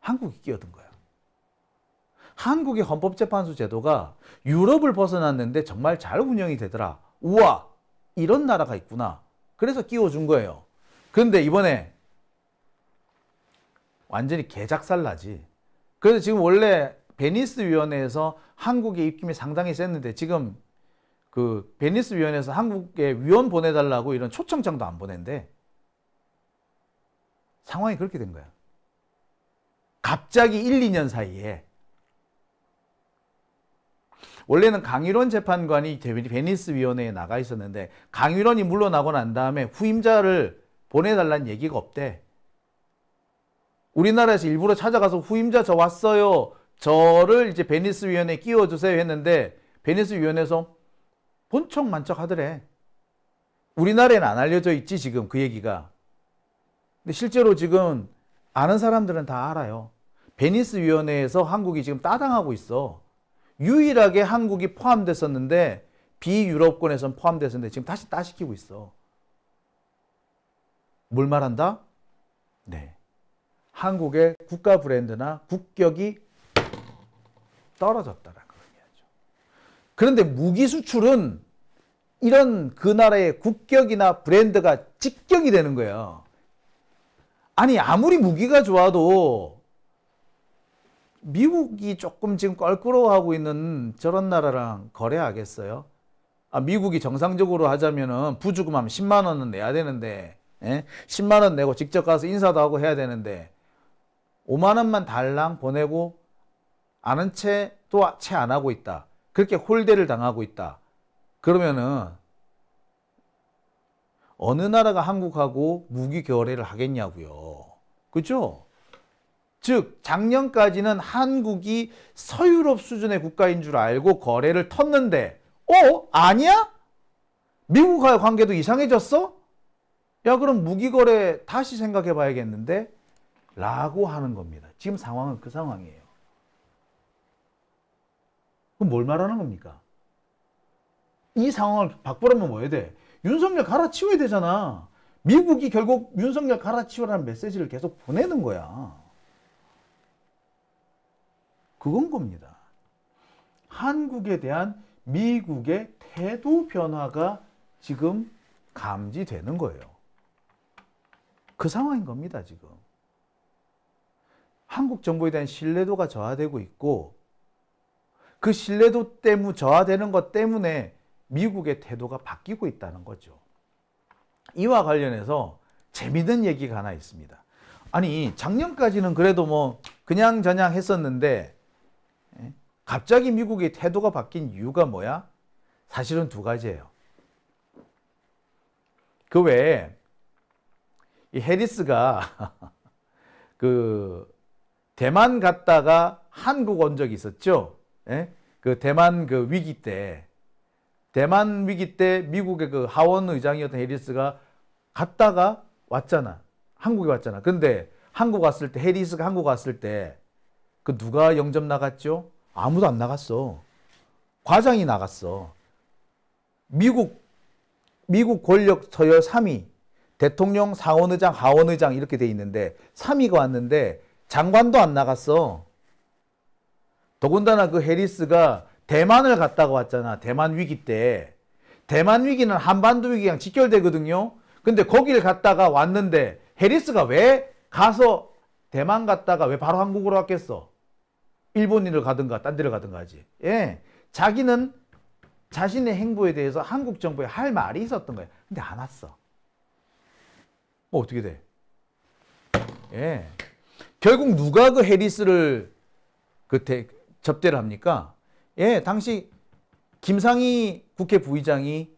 한국이 끼어든 거야. 한국의 헌법재판소 제도가 유럽을 벗어났는데 정말 잘 운영이 되더라. 우와! 이런 나라가 있구나. 그래서 끼워준 거예요. 근데 이번에 완전히 개작살 나지. 그래서 지금 원래 베니스 위원회에서 한국의 입김이 상당히 셌는데 지금 그 베니스 위원회에서 한국에 위원 보내달라고 이런 초청장도 안 보낸대. 상황이 그렇게 된 거야. 갑자기 일, 이 년 사이에. 원래는 강일원 재판관이 베니스 위원회에 나가 있었는데 강일원이 물러나고 난 다음에 후임자를 보내달라는 얘기가 없대. 우리나라에서 일부러 찾아가서 후임자 저 왔어요. 저를 이제 베니스 위원회에 끼워주세요 했는데 베니스 위원회에서 본척 만척 하더래. 우리나라에는 안 알려져 있지 지금 그 얘기가. 근데 실제로 지금 아는 사람들은 다 알아요. 베니스 위원회에서 한국이 지금 따당하고 있어. 유일하게 한국이 포함됐었는데 비유럽권에선 포함됐었는데 지금 다시 따시키고 있어. 뭘 말한다? 네. 한국의 국가 브랜드나 국격이 떨어졌다라는 걸 얘기하죠. 그런데 무기 수출은 이런 그 나라의 국격이나 브랜드가 직격이 되는 거예요. 아니 아무리 무기가 좋아도 미국이 조금 지금 껄끄러워하고 있는 저런 나라랑 거래하겠어요? 아, 미국이 정상적으로 하자면은 부주금하면 십만 원은 내야 되는데 예? 십만 원 내고 직접 가서 인사도 하고 해야 되는데 오만 원만 달랑 보내고 아는 채 또 채 안 하고 있다. 그렇게 홀대를 당하고 있다. 그러면은 어느 나라가 한국하고 무기 거래를 하겠냐고요. 그죠? 즉 작년까지는 한국이 서유럽 수준의 국가인 줄 알고 거래를 텄는데 어? 아니야? 미국과의 관계도 이상해졌어? 야 그럼 무기 거래 다시 생각해 봐야겠는데? 라고 하는 겁니다. 지금 상황은 그 상황이에요. 그럼 뭘 말하는 겁니까? 이 상황을 바꾸려면 뭐 해야 돼? 윤석열 갈아치워야 되잖아. 미국이 결국 윤석열 갈아치워라는 메시지를 계속 보내는 거야. 그건 겁니다. 한국에 대한 미국의 태도 변화가 지금 감지되는 거예요. 그 상황인 겁니다, 지금. 한국 정부에 대한 신뢰도가 저하되고 있고 그 신뢰도 때문에 저하되는 것 때문에 미국의 태도가 바뀌고 있다는 거죠. 이와 관련해서 재미있는 얘기가 하나 있습니다. 아니 작년까지는 그래도 뭐 그냥 저냥 했었는데 갑자기 미국의 태도가 바뀐 이유가 뭐야? 사실은 두 가지예요. 그 외에 이 해리스가 그 대만 갔다가 한국 온 적이 있었죠. 예? 그 대만 그 위기 때 대만 위기 때 미국의 그 하원 의장이었던 해리스가 갔다가 왔잖아. 한국에 왔잖아. 근데 한국 왔을 때 해리스가 한국 왔을 때 그 누가 영점 나갔죠? 아무도 안 나갔어. 과장이 나갔어. 미국 미국 권력 서열 삼 위, 대통령, 상원의장, 하원의장 이렇게 돼 있는데 삼 위가 왔는데 장관도 안 나갔어. 더군다나 그 해리스가 대만을 갔다가 왔잖아. 대만 위기 때. 대만 위기는 한반도 위기랑 직결되거든요. 근데 거기를 갔다가 왔는데 해리스가 왜 가서 대만 갔다가 왜 바로 한국으로 왔겠어? 일본인을 가든가 딴 데를 가든가 하지. 예, 자기는 자신의 행보에 대해서 한국 정부에 할 말이 있었던 거야. 근데 안 왔어. 뭐 어떻게 돼? 예, 결국 누가 그 해리스를 그 대, 접대를 합니까? 예, 당시 김상희 국회 부의장이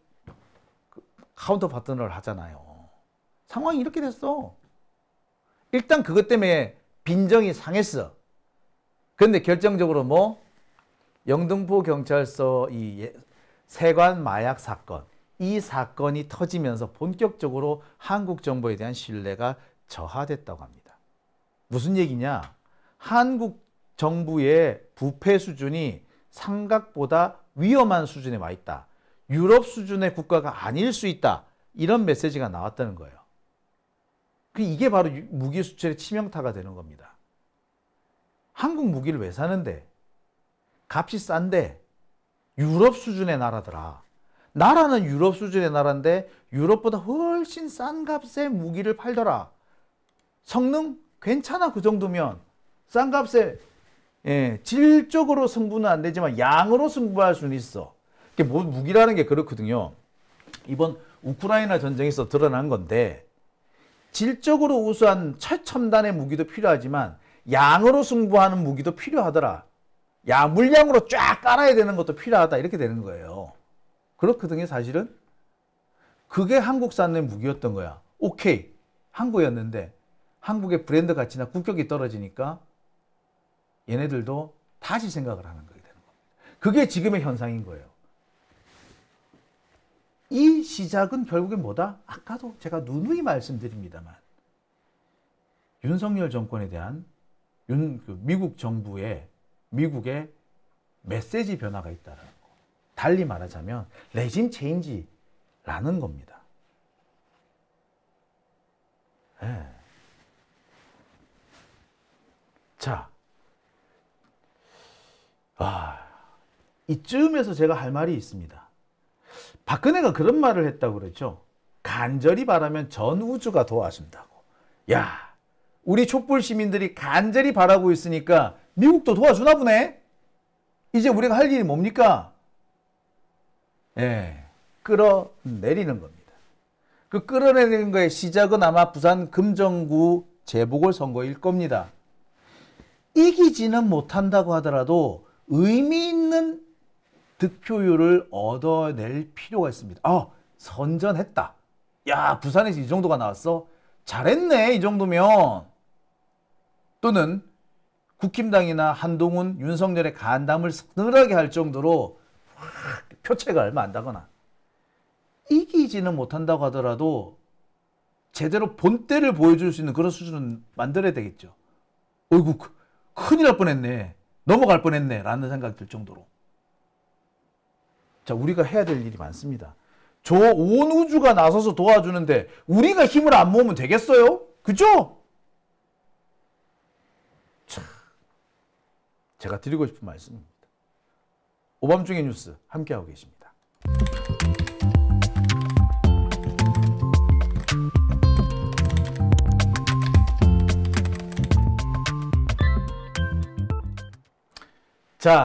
그 카운터 파트너를 하잖아요. 상황이 이렇게 됐어. 일단 그것 때문에 빈정이 상했어. 근데 결정적으로 뭐 영등포 경찰서 이 세관 마약 사건 이 사건이 터지면서 본격적으로 한국 정부에 대한 신뢰가 저하됐다고 합니다. 무슨 얘기냐? 한국 정부의 부패 수준이 생각보다 위험한 수준에 와 있다. 유럽 수준의 국가가 아닐 수 있다. 이런 메시지가 나왔다는 거예요. 이게 바로 무기 수출의 치명타가 되는 겁니다. 한국 무기를 왜 사는데? 값이 싼데 유럽 수준의 나라더라. 나라는 유럽 수준의 나라인데 유럽보다 훨씬 싼 값에 무기를 팔더라. 성능? 괜찮아 그 정도면. 싼 값에 예, 질적으로 승부는 안 되지만 양으로 승부할 수는 있어. 이게 뭐, 무기라는 게 그렇거든요. 이번 우크라이나 전쟁에서 드러난 건데 질적으로 우수한 최첨단의 무기도 필요하지만 양으로 승부하는 무기도 필요하더라. 야, 물량으로 쫙 깔아야 되는 것도 필요하다. 이렇게 되는 거예요. 그렇거든요, 사실은. 그게 한국산의 무기였던 거야. 오케이, 한국이었는데 한국의 브랜드 가치나 국격이 떨어지니까 얘네들도 다시 생각을 하는 거게 되는 겁니다. 그게 지금의 현상인 거예요. 이 시작은 결국엔 뭐다? 아까도 제가 누누이 말씀드립니다만 윤석열 정권에 대한 윤, 그 미국 정부의 미국의 메시지 변화가 있다라는 거. 달리 말하자면 레짐 체인지라는 겁니다. 네. 자, 아, 이쯤에서 제가 할 말이 있습니다. 박근혜가 그런 말을 했다고 그랬죠. 간절히 바라면 전 우주가 도와준다고. 야, 우리 촛불 시민들이 간절히 바라고 있으니까 미국도 도와주나 보네. 이제 우리가 할 일이 뭡니까? 예, 끌어내리는 겁니다. 그 끌어내리는 거의 시작은 아마 부산 금정구 재보궐선거일 겁니다. 이기지는 못한다고 하더라도 의미 있는 득표율을 얻어낼 필요가 있습니다. 아, 선전했다. 야, 부산에서 이 정도가 나왔어? 잘했네, 이 정도면. 또는 국힘당이나 한동훈, 윤석열의 간담을 서늘하게 할 정도로 확 표체가 얼마 안 나거나, 이기지는 못한다고 하더라도 제대로 본때를 보여줄 수 있는 그런 수준은 만들어야 되겠죠. 어이구, 큰일 날 뻔했네. 넘어갈 뻔했네. 라는 생각이 들 정도로. 자, 우리가 해야 될 일이 많습니다. 저 온 우주가 나서서 도와주는데 우리가 힘을 안 모으면 되겠어요? 그죠? 참, 제가 드리고 싶은 말씀입니다. 오밤중의 뉴스 함께하고 계십니다.